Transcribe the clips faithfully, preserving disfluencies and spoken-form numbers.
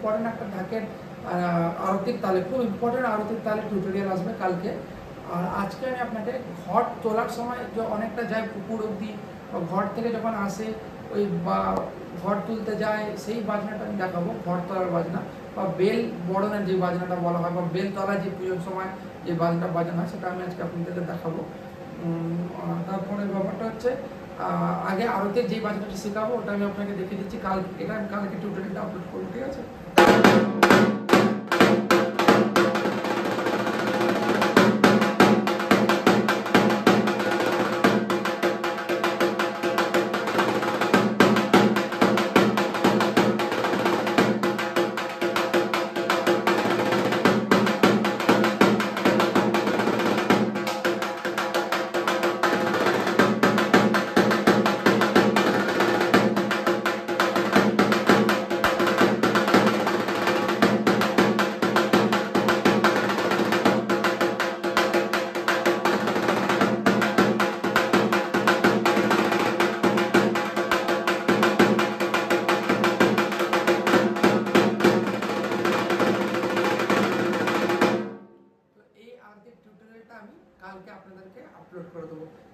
Important একটা থাকে আরতির তালে, খুব ইম্পর্টেন্ট আরতির তালে টিউটোরিয়াল আসবে কালকে। আর আজকে আমি আপনাকে ঘট তোলার সময় যে অনেকটা যায় পুকুর অবধি, ঘর থেকে যখন আসে ওই বা ঘর তুলতে যায় সেই বাজনাটা আমি দেখাবো, ঘর তোলার বাজনা বা বেল বড়নের যে বাজনাটা বলা হয় বা বেল তলা যে পুজোর সময় যে বাজনাটা বাজানো হয় সেটা আমি আজকে আপনাদেরকে দেখাবো। তারপরে ব্যাপারটা হচ্ছে আগে আরতির যে বাজনাটা শেখাবো ওটা আমি আপনাকে দেখিয়ে দিচ্ছি কাল, এটা আমি কালকে টিউটোরিয়ালটা আপলোড করবো, ঠিক আছে?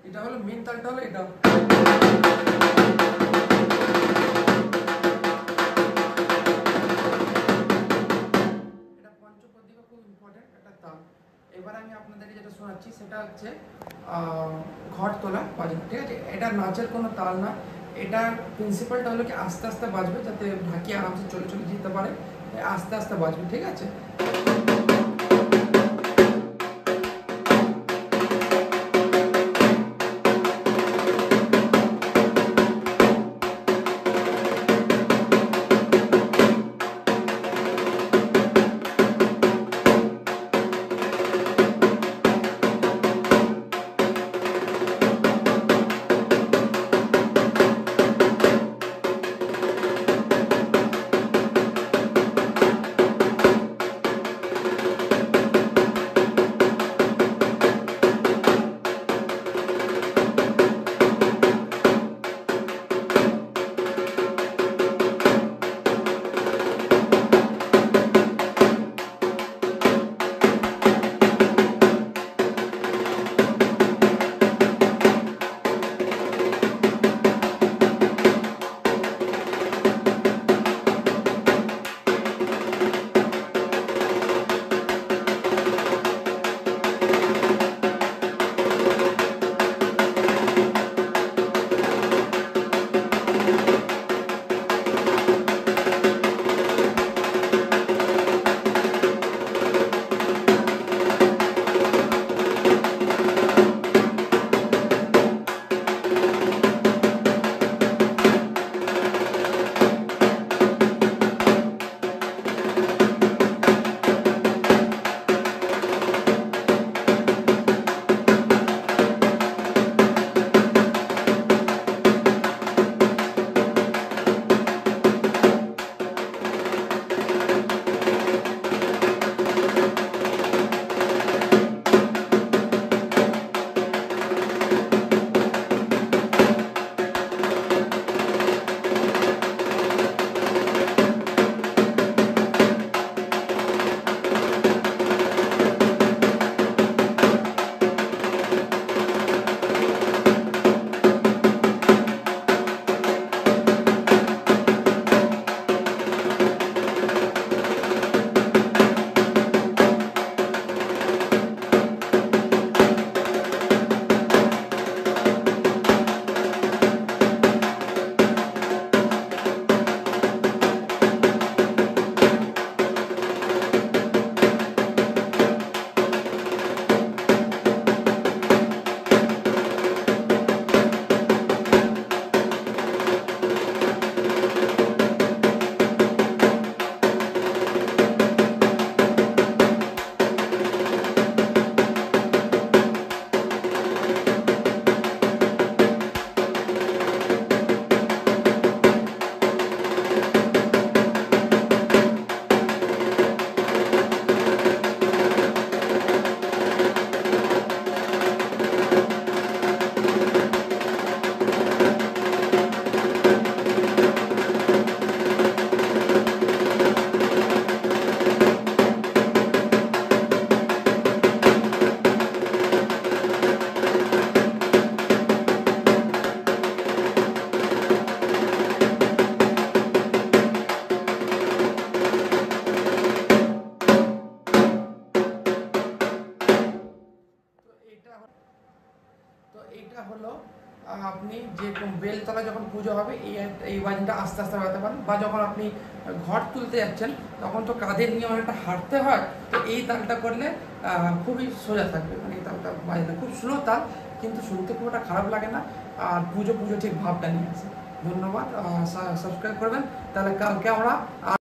এটা হলো মেন তালটা, হলো এটা। এটা পঞ্চপদীপে খুব ইম্পর্টেন্ট একটা তাল। এবার আমি আপনাদের যেটা শোনাচ্ছি সেটা হচ্ছে ঘট তোলা বাজনা, ঠিক আছে? এটা নাচের কোনো তাল না, এটা প্রিন্সিপালটা হলো কি আস্তে আস্তে বাজবে যাতে ঢাকি আরামসে চলে চলে যেতে পারে, আস্তে আস্তে বাজবে, ঠিক আছে? আপনি যেরকম বেলতলা যখন পুজো হবে এই ওয়াজনটা আস্তে আস্তে বাড়াতে পারেন, বা যখন আপনি ঘর তুলতে যাচ্ছেন তখন তো কাঁধে নিয়ে অনেকটা হাঁটতে হয়, তো এই তালটা করলে খুবই সোজা থাকবে। মানে এই তালটা বাজনা খুব স্লো তাল, কিন্তু শুনতে খুব একটা খারাপ লাগে না, আর পুজো পুজো ঠিক ভাবটা নিয়ে আসে। ধন্যবাদ, সাবস্ক্রাইব করবেন, তাহলে কালকে আমরা